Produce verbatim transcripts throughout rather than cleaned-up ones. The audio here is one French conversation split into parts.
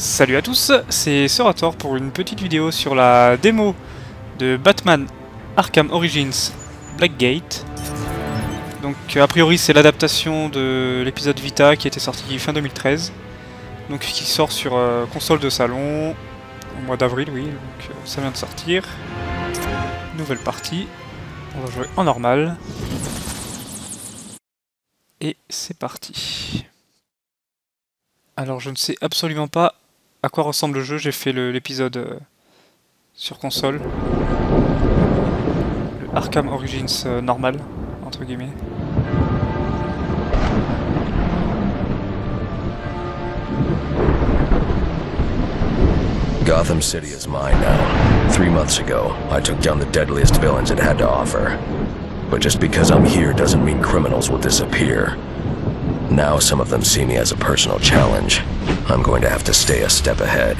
Salut à tous, c'est Sorator pour une petite vidéo sur la démo de Batman Arkham Origins Blackgate. Donc a priori c'est l'adaptation de l'épisode Vita qui était sorti fin deux mille treize, donc qui sort sur euh, console de salon au mois d'avril, oui, donc euh, ça vient de sortir. Nouvelle partie, on va jouer en normal. Et c'est parti. Alors je ne sais absolument pas à quoi ressemble le jeu, j'ai fait l'épisode euh, sur console. Le Arkham Origins euh, normal, entre guillemets. Gotham City is mine now. Three months ago, I took down the deadliest villains it had to offer. But just because I'm here doesn't mean criminals will disappear. Now some of them see me as a personal challenge. I'm going to have to stay a step ahead.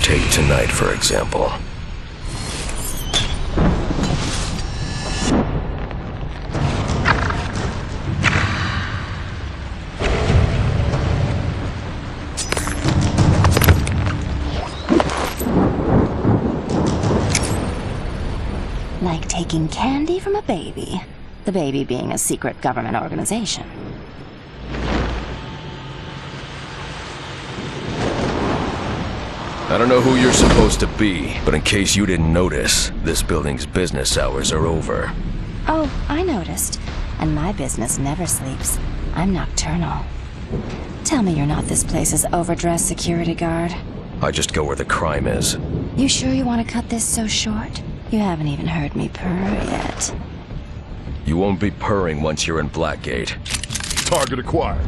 Take tonight, for example. Like taking candy from a baby. The baby being a secret government organization. I don't know who you're supposed to be, but in case you didn't notice, this building's business hours are over. Oh, I noticed. And my business never sleeps. I'm nocturnal. Tell me you're not this place's overdressed security guard. I just go where the crime is. You sure you want to cut this so short? You haven't even heard me purr yet. You won't be purring once you're in Blackgate. Target acquired.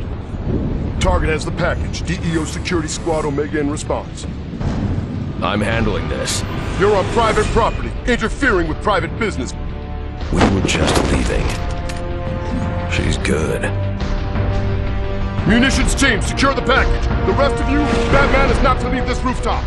Target has the package. D E O Security Squad Omega in response. I'm handling this. You're on private property, interfering with private business. We were just leaving. She's good. Munitions team, secure the package. The rest of you, Batman is not to leave this rooftop.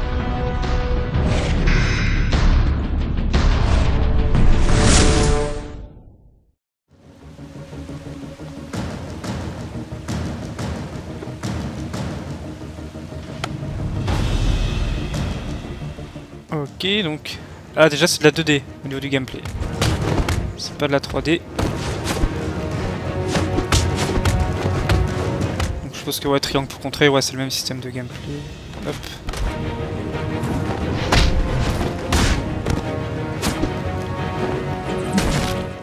Ok, donc... Ah, déjà c'est de la deux D au niveau du gameplay. C'est pas de la trois D. Donc je pense que ouais, triangle pour contrer, ouais, c'est le même système de gameplay. Hop.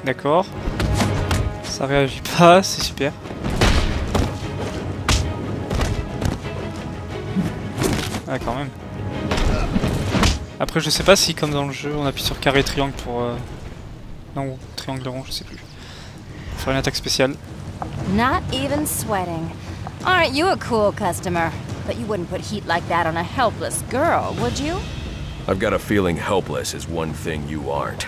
D'accord. Ça réagit pas, c'est super. Ah, quand même. Après je sais pas si comme dans le jeu on appuie sur carré triangle pour euh... non ou triangle rond, je sais plus. Faire une attaque spéciale. Not even sweating. Aren't you a cool customer? But you wouldn't put heat like that on a helpless girl, would you? I've got a feeling helpless is one thing you aren't.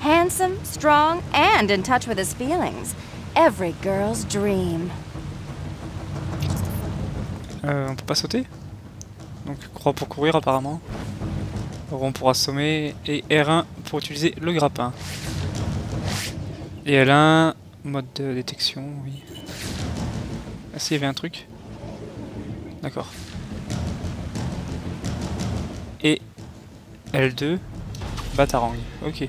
Handsome, strong, and in touch with his feelings. Every girl's dream. Euh, on peut pas sauter? Donc croix pour courir apparemment. Rond pour assommer et R un pour utiliser le grappin. Et L un, mode de détection, oui. Ah si, il y avait un truc. D'accord. Et L deux, batarang. Ok.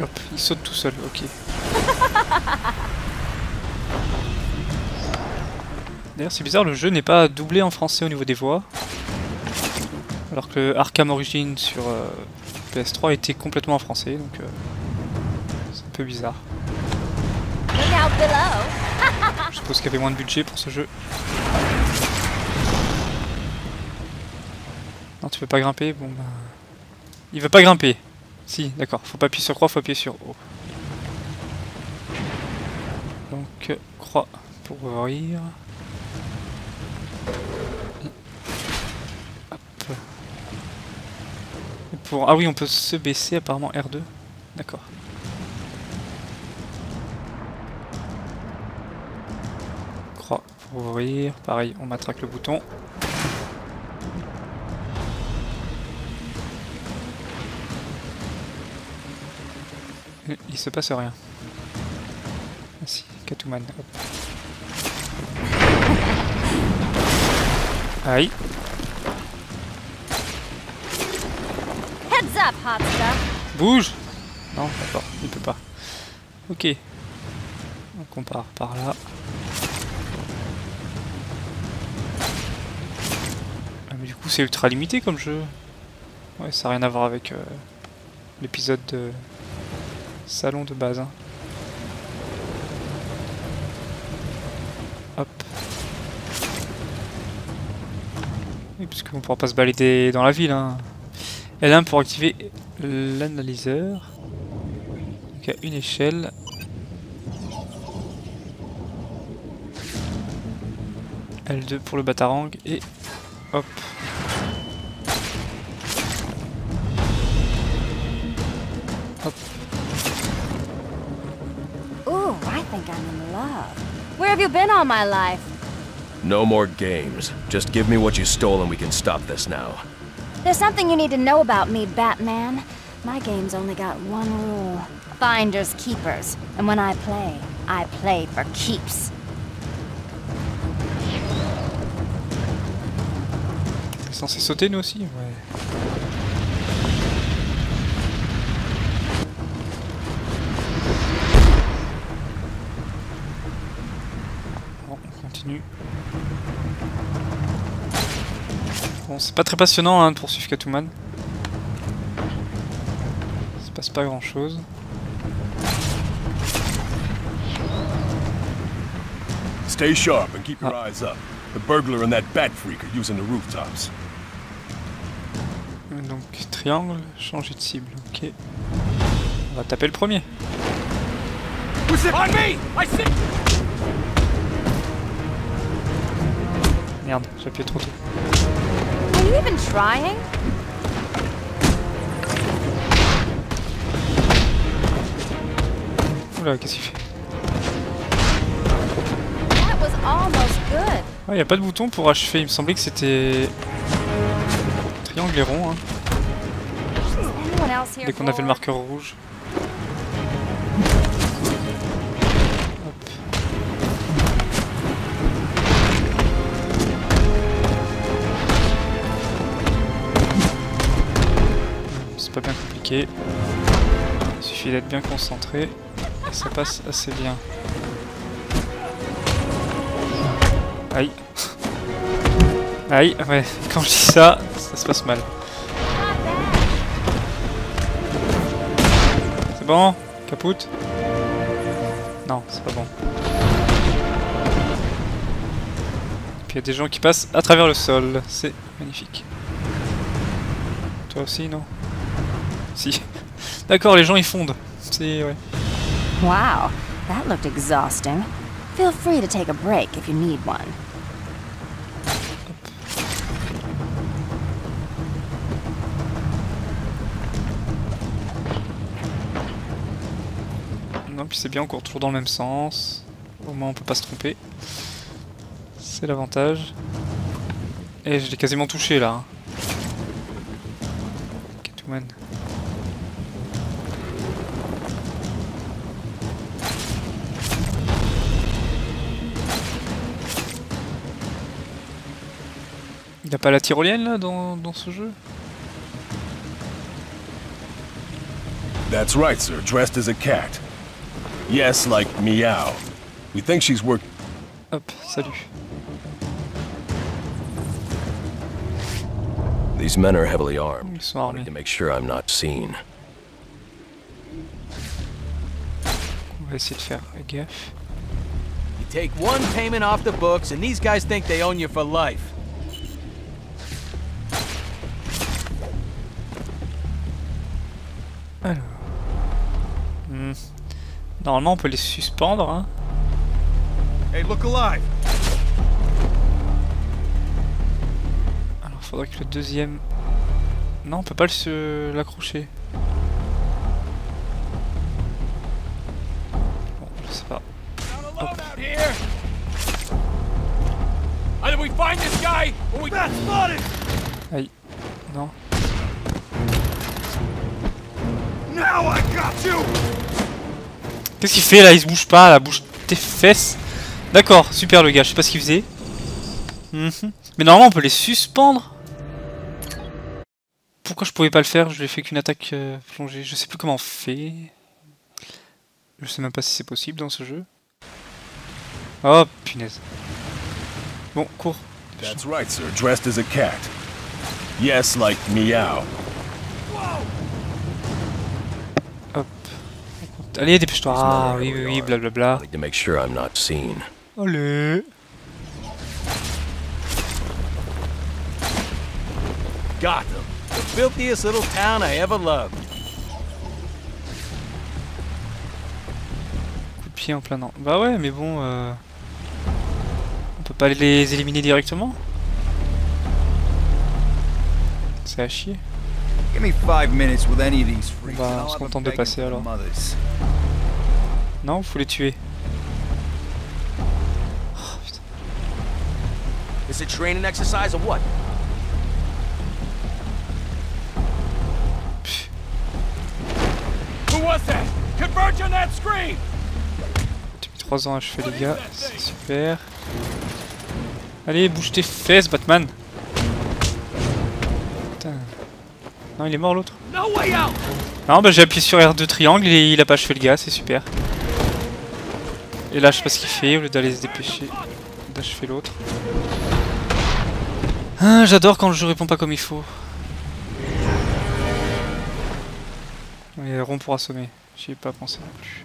Hop, il saute tout seul, ok. D'ailleurs c'est bizarre, le jeu n'est pas doublé en français au niveau des voix. Alors que le Arkham Origins sur euh, P S trois était complètement en français, donc euh, c'est un peu bizarre. Je suppose qu'il y avait moins de budget pour ce jeu. Non, tu veux pas grimper? Bon bah... Il veut pas grimper. Si, d'accord, faut pas appuyer sur croix, faut appuyer sur O. Donc, croix pour ouvrir... Pour... Ah oui, on peut se baisser apparemment R deux. D'accord. Croix pour ouvrir. Pareil, on matraque le bouton. Et il se passe rien. Ah si, Catwoman. Hop. Aïe. Heads up, Hotsta. Bouge. Non, d'accord, il peut pas. Ok. Donc on part par là. Ah, mais du coup c'est ultra limité comme jeu. Ouais, ça n'a rien à voir avec euh, l'épisode de salon de base. Hein. Hop. Oui, parce qu'on ne pourra pas se balader dans la ville. Hein. L un pour activer l'analyseur. Donc il y a une échelle. L deux pour le batarang et hop. Hop. Ooh, I think I'm in love. Where have you been all my life? No more games. Just give me what you stole and we can stop this now. There's something you need to know about me, Batman. My game's only got one rule. Finders keepers. And when I play, I play for keeps. On est censé sauter nous aussi, ouais. Bon, on continue. Bon, c'est pas très passionnant hein, de poursuivre Catwoman. Il se passe pas grand chose. Stay sharp and keep your eyes up. The burglar and that bat freak are using the rooftops. Donc triangle, changer de cible, ok. On va taper le premier. Merde, j'appuie trop tôt. Are you even trying? Oula, qu'est-ce qu'il fait? That was almost good. Ah, y a pas de bouton pour achever, il me semblait que c'était... Triangle et rond, hein. Dès qu'on avait le marqueur rouge. Hop. C'est pas bien compliqué. Il suffit d'être bien concentré. Et ça passe assez bien. Aïe. Aïe, ouais, quand je dis ça, ça se passe mal. C'est bon? Capoute? Non, c'est pas bon. Et puis il y a des gens qui passent à travers le sol, c'est magnifique. Toi aussi, non? Si. D'accord, les gens ils fondent. C'est ouais. Wow, that looked exhausting. Feel free to take a break if you need one. Puis c'est bien, on court toujours dans le même sens. Au moins on peut pas se tromper. C'est l'avantage. Et je l'ai quasiment touché là. Catwoman. Il n'a pas la tyrolienne là dans, dans ce jeu? That's right, sir, dressed as a cat. Yes, like meow. We think she's working. Hop, salut. These men are heavily armed. I need to make sure I'm not seen. On va essayer de faire gaffe. You take one payment off the books, and these guys think they own you for life. Alors. Hmm. Normalement on peut les suspendre hein. Hey, look alive. Alors il faudrait que le deuxième... Non on peut pas le l'accrocher. Bon je sais pas. Hop. Aïe. Non. Now I got you. Qu'est-ce qu'il fait là? Il se bouge pas là, bouge tes fesses. D'accord, super le gars, je sais pas ce qu'il faisait. Mm-hmm. Mais normalement on peut les suspendre. Pourquoi je pouvais pas le faire? Je l'ai fait qu'une attaque euh, plongée, je sais plus comment on fait. Je sais même pas si c'est possible dans ce jeu. Oh punaise. Bon, cours. That's right, sir, dressed as a cat. Yes, like meow. Hop. Allez, dépêche-toi. Ah oui, oui, oui, blablabla. Bla, bla. Allez. Gotham, the filthiest little town I ever loved. Coup de pied en plein an. Bah ouais, mais bon. Euh... On peut pas les éliminer directement? C'est à chier. Bah, on se contente de passer alors. Non, faut les tuer. Oh putain. Pff. J'ai mis trois ans à achever les gars, c'est super. Allez, bouge tes fesses, Batman. Putain. Non, il est mort l'autre. Non, bah j'ai appuyé sur R deux triangle et il a pas achevé le gars, c'est super. Et là, je sais pas ce qu'il fait, au lieu d'aller se dépêcher d'achever l'autre. Ah, j'adore quand le jeu répond pas comme il faut. Et rond pour assommer, j'y ai pas pensé non plus.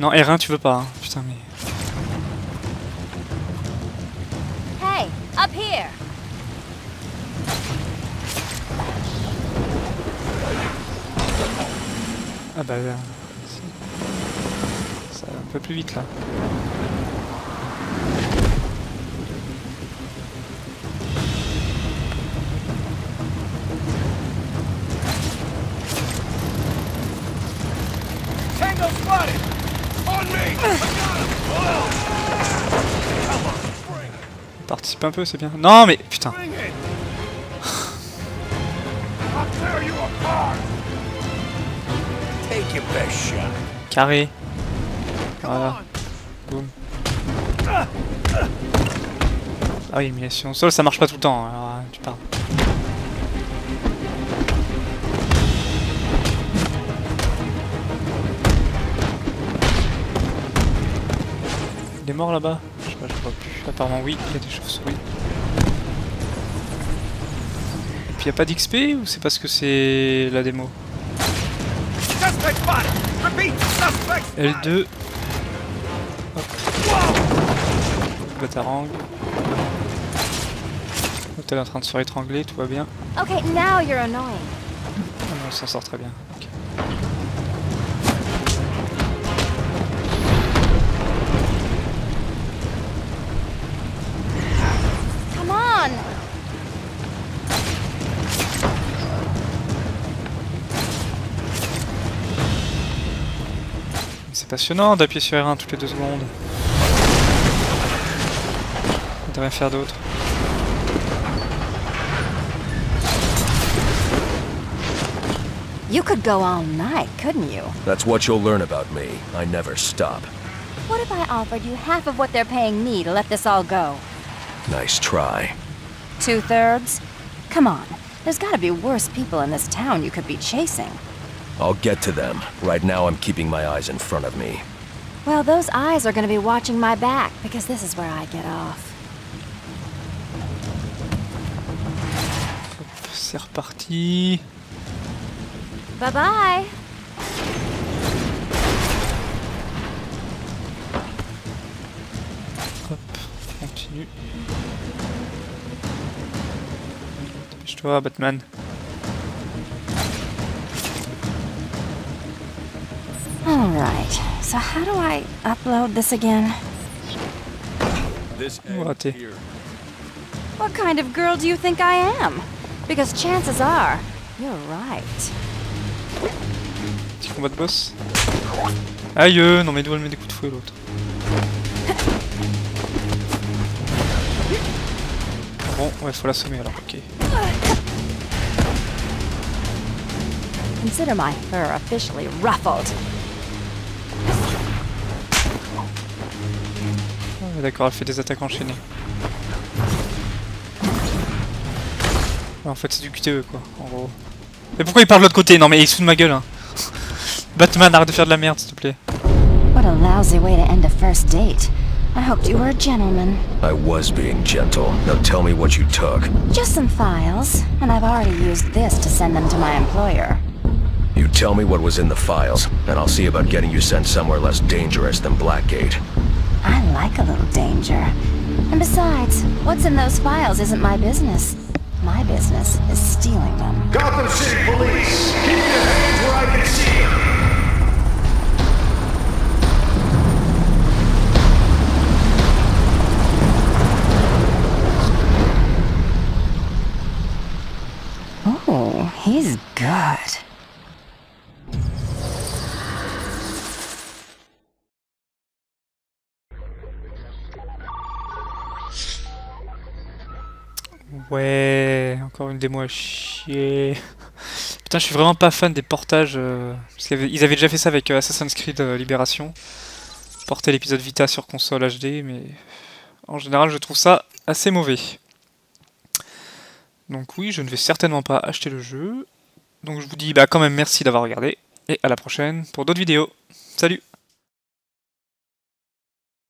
Non, R un, tu veux pas, hein. Putain, mais. Up here. Ah bah là, ça va un peu plus vite là. Tango spotted. On me. Oh. Participe un peu, c'est bien. Non mais putain. Carré. Voilà. Boum. Ah oui, humiliation au sol, ça marche pas tout le temps. Alors, tu parles. Il est mort là-bas. Je vois plus. Apparemment oui, il y a des chauves-souris. Et puis il n'y a pas d'X P ou c'est parce que c'est la démo? L deux. Hop. Batarangue. T'es en train de se rétrangler, tout va bien. Ok, now you're annoying. On s'en sort très bien. Okay. C'est passionnant d'appuyer sur R un toutes les deux secondes. De rien faire d'autre. You could go all night, couldn't you? That's what you'll learn about me. I never stop. What if I offered you half of what they're paying me to let this all go? Nice try. Two-thirds? Come on. There's gotta be worse people in this town you could be chasing. I'll get to them. Right now I'm keeping my eyes in front of me. Well, those eyes are gonna be watching my back, because this is where I get off. C'est reparti. Bye bye. Hop, continue. Dépêche-toi, Batman. Alright, so how do I upload this again? This here. What kind of girl do you think I am? Because chances are, you're right. Petit combat de boss. Aïe, non mais d'où elle met des coups de fouet l'autre. Bon, ouais, faut l'assommer alors, ok. Consider my fur officially ruffled. d'accord, elle fait des attaques enchaînées. En fait c'est du Q T E quoi, en gros. Mais pourquoi il part de l'autre côté? Non mais il se fout de ma gueule hein. Batman, arrête de faire de la merde s'il te plaît. What a lousy way to end a first date. I hoped you were a gentleman. I was being gentle. Now tell me what you took. Just some files, and I've already used this to send them to my employer. You tell me what was in the files, and I'll see about getting you sent somewhere less dangerous than Blackgate. I like a little danger. And besides, what's in those files isn't my business. My business is stealing them. Gotham City Police, keep your hands where I can see them. Oh, he's good. Ouais, encore une démo à chier. Putain, je suis vraiment pas fan des portages. Euh, parce qu'ils avaient déjà fait ça avec euh, Assassin's Creed euh, Libération. Porter l'épisode Vita sur console H D, mais en général, je trouve ça assez mauvais. Donc oui, je ne vais certainement pas acheter le jeu. Donc je vous dis bah quand même merci d'avoir regardé. Et à la prochaine pour d'autres vidéos. Salut!